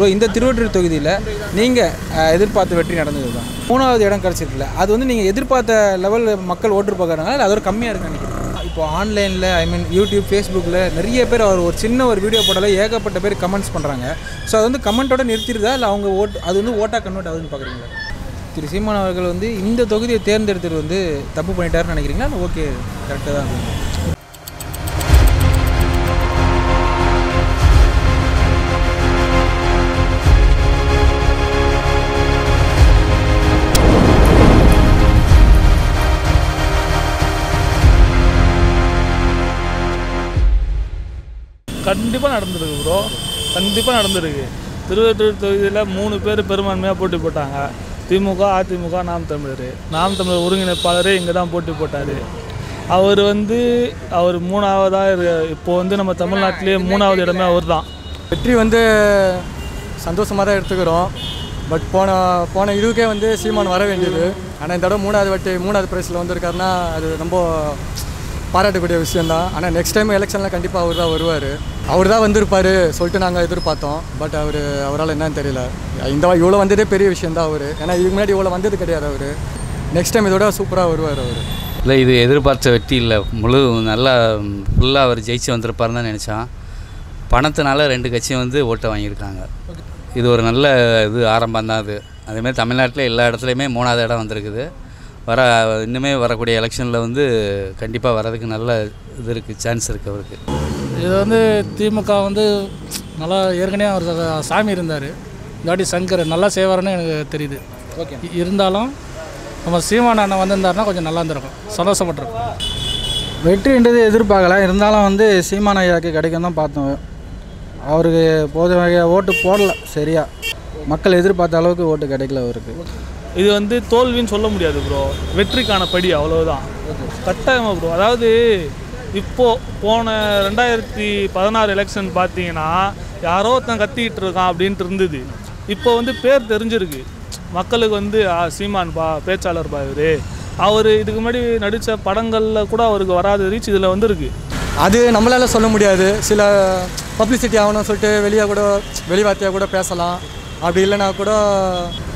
Bro, in the Thiruvattur Thogudiyila, Ninga Edirpaatha Vetri Nadandhudhu. Moonavathu idam kedachirukkla. Adhu vandhu neenga Edirpaatha level makkal vote paakradanga adhu oru kammiya irukku nenikkira. Ipo online la, I mean YouTube, Facebook la neriya per oru chinna oru video podala yegapatta per comments pandranga. So adhu vandhu comment oda nirthirudha illa avanga vote adhu vandhu vote convert agudhu paakringa. Thiru Seeman avargal vandhu indha thogudiyai therndeduthu vandhu thappu pannitaarnu nenikkiringa? Okay, correct ah dhaan. கண்டிப்பா நடந்துருக்கு bro கண்டிப்பா நடந்துருக்கு திருவேற்றூர் தொகுதியில 3 பேர் பெருமான்மையா போட்டி போட்டாங்க திமுக அதிமுக நாம் தமிழர் ஒருங்கிணைப்பாளரே இங்க தான் போட்டி போட்டாரு அவர் வந்து அவர் மூணாவதா இப்போ வந்து நம்ம தமிழ்நாட்டிலே மூணாவது இடமே அவர்தான் வெற்றி வந்து சந்தோஷமா தான் எடுத்துக்கிறோம் பட் போன இதுக்கே வந்து சீமான் வர வேண்டியது ஆனா இந்த தடவை மூணாவது பிரைஸ்ல வந்திருக்காருன்னா அது ரொம்ப பாராட்டக்கூடிய விஷயம் தான் ஆனா நெக்ஸ்ட் டைம் எலெக்ஷன்ல கண்டிப்பா அவர்தான் வருவாரு அவர்தான் வந்திருப்பாரு சொல்லிட்டு நாங்க எதிர்பார்த்தோம் பட் அவரால என்னன்னு தெரியல இந்த இவ்வளவு வந்ததே பெரிய விஷயம் தான் அவரு ஏன்னா இதுக்கு முன்னாடி இவ்வளவு வந்தது கிடையாது அவரு நெக்ஸ்ட் டைம் இதோட சூப்பரா வருவாரு அவரு இல்ல இது எதிர்பார்த்த வெற்றி இல்ல முழு நல்லா ஃபுல்லா அவர் ஜெயிச்சு வந்திருப்பாருன்னு தான் நினைச்சான் பணத்தினால ரெண்டு கட்சியும் வந்து ஓட்டை வாங்கியிருக்காங்க இது ஒரு நல்ல இது ஆரம்பம் தான் அது அதே மாதிரி தமிழ்நாட்டுல எல்லா இடத்துலயுமே மூணாவது இடம் வந்திருக்குது வர இன்னுமே வரக்கூடிய எலெக்ஷனில் வந்து கண்டிப்பாக வர்றதுக்கு நல்ல இது இருக்குது சான்ஸ் இருக்குது அவருக்கு இது வந்து திமுக வந்து நல்லா ஏற்கனவே அவர் சாமி இருந்தார் இந்தாட்டி சங்கர் நல்லா செய்வார்னு எனக்கு தெரியுது ஓகே இருந்தாலும் நம்ம சீமான் அண்ணன் வந்திருந்தாருன்னா கொஞ்சம் நல்லா இருந்திருக்கும் சந்தோஷப்பட்டிருக்கும் வெற்றின்றது எதிர்பார்க்கல இருந்தாலும் வந்து சீமான் ஐயாவுக்கு கிடைக்கும் தான் பார்த்தோம் அவருக்கு போதும் ஓட்டு போடலை சரியா மக்கள் எதிர்பார்த்த அளவுக்கு ஓட்டு கிடைக்கல அவருக்கு இது வந்து தோல்வின்னு சொல்ல முடியாது ப்ரோ வெற்றிக்கான படி அவ்வளவுதான் கட்டாயமா ப்ரோ அதாவது இப்போ போன 2016 எலெக்ஷன் பார்த்தீங்கன்னா யாரோ தான் கத்திக்கிட்டு இருக்கான் அப்படின்ட்டு இருந்தது இப்போ வந்து பேர் தெரிஞ்சிருக்கு மக்களுக்கு வந்து சீமான் பேச்சாளர் இவரு அவர் இதுக்கு முன்னாடி நடித்த படங்களில் கூட அவருக்கு வராத ரீச் இதில் வந்துருக்கு அது நம்மளால சொல்ல முடியாது சில பப்ளிசிட்டி ஆகணும்னு சொல்லிட்டு வெளிவார்த்தையாக கூட பேசலாம் அப்படி இல்லைனா கூட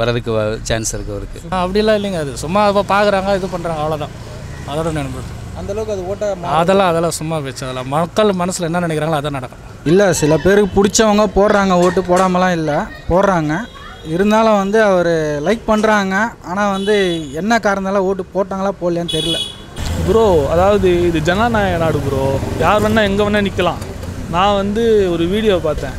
வரதுக்கு சான்ஸ் இருக்குது அவருக்கு அப்படிலாம் இல்லைங்க அது சும்மா இப்போ பார்க்குறாங்க இது பண்ணுறாங்க அவ்வளோதான் அதோட நினைப்பது அந்தளவுக்கு அது ஓட்ட அதெல்லாம் சும்மா பேச்சு அதெல்லாம் மக்கள் மனசில் என்ன நினைக்கிறாங்களோ அதான் நடக்கும் இல்லை சில பேருக்கு பிடிச்சவங்க போடுறாங்க ஓட்டு போடாமலாம் இல்லை போடுறாங்க இருந்தாலும் வந்து அவர் லைக் பண்ணுறாங்க ஆனால் வந்து என்ன காரணத்தால் ஓட்டு போட்டாங்களா போடலையான்னு தெரியல ப்ரோ அதாவது இது ஜனநாயக நாடு ப்ரோ யார் வேணால் எங்கே வேணால் நிற்கலாம் நான் வந்து ஒரு வீடியோ பார்த்தேன்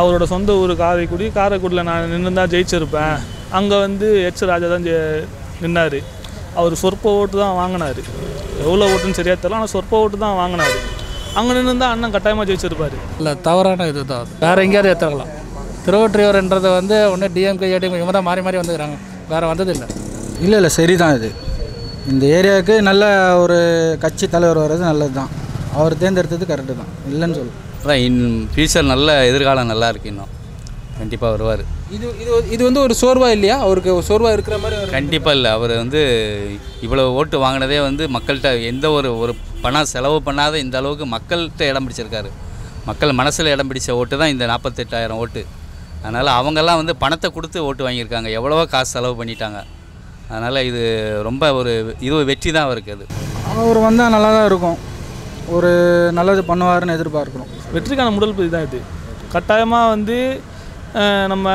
அவரோட சொந்த ஊர் காரைக்குடியில் நான் நின்று தான் ஜெயிச்சிருப்பேன் அங்கே வந்து எச் ராஜா தான் நின்னார் அவர் சொற்ப ஓட்டு தான் வாங்கினார் எவ்வளோ ஓட்டுன்னு சரியாக தெரியல ஆனால் சொற்ப ஓட்டு தான் வாங்கினார் அங்கே நின்று தான் அண்ணன் கட்டாயமாக ஜெயிச்சிருப்பார் இல்லை தவறான இது தான் வேறு எங்கேயாவது ஏற்றுக்கலாம் திருவற்றியூர்ன்றதை வந்து ஒன்று டிஎம்கே ஏடிஎம்கே இவங்க தான் மாறி வந்துக்கிறாங்க வேறு வந்ததில்லை இல்லை சரி தான் இது இந்த ஏரியாவுக்கு நல்ல ஒரு கட்சி தலைவர் வர்றது நல்லது தான் அவர் தேர்ந்தெடுத்தது கரெக்டு தான் இல்லைன்னு சொல்லு அதான் ஃபியூச்சர் நல்ல எதிர்காலம் நல்லா இருக்கு இன்னும் கண்டிப்பாக வருவார் இது இது இது வந்து ஒரு சோர்வா இல்லையா அவருக்கு சோர்வா இருக்கிற மாதிரி கண்டிப்பாக இல்லை அவர் வந்து இவ்வளோ ஓட்டு வாங்கினதே வந்து மக்கள்கிட்ட எந்த ஒரு பணம் செலவு பண்ணாத இந்த அளவுக்கு மக்கள்கிட்ட இடம் பிடிச்சிருக்காரு மக்கள் மனசில் இடம் பிடிச்ச ஓட்டு தான் இந்த 48,000 ஓட்டு அதனால் அவங்கெல்லாம் வந்து பணத்தை கொடுத்து ஓட்டு வாங்கியிருக்காங்க எவ்வளவோ காசு செலவு பண்ணிட்டாங்க அதனால் இது ரொம்ப இது வெற்றி தான் அவருக்கு அது அவர் வந்தால் நல்லா தான் இருக்கும் ஒரு நல்லது பண்ணுவாருன்னு எதிர்பார்க்கிறோம் வெற்றிக்கான முதல் பகுதி தான் இது கட்டாயமாக வந்து நம்ம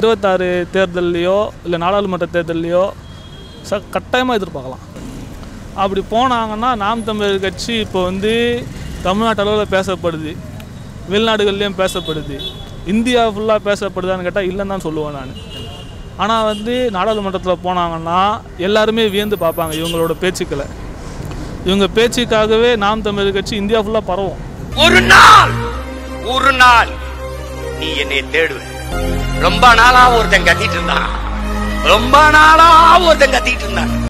26 தேர்தல்லையோ இல்லை நாடாளுமன்ற தேர்தல்லையோ கட்டாயமாக எதிர்பார்க்கலாம் அப்படி போனாங்கன்னா நாம் தமிழர் கட்சி இப்போ வந்து தமிழ்நாட்டு அளவில் பேசப்படுது வெளிநாடுகள்லேயும் பேசப்படுது இந்தியா ஃபுல்லாக பேசப்படுதான்னு கேட்டால் இல்லைன்னு தான் சொல்லுவேன் நான் ஆனால் வந்து நாடாளுமன்றத்தில் போனாங்கன்னா எல்லாருமே வியந்து பார்ப்பாங்க இவங்களோட பேச்சுக்களை இவங்க பேச்சுக்காகவே நாம் தமிழர் கட்சி இந்தியா ஃபுல்லா பரவும் ஒரு நாள் நீ என்னை தேடுவே ரொம்ப நாளா ஒருத்தன் கத்திட்டு இருந்தான் ரொம்ப நாளா ஒருத்தன் கத்திட்டு இருந்தாங்க.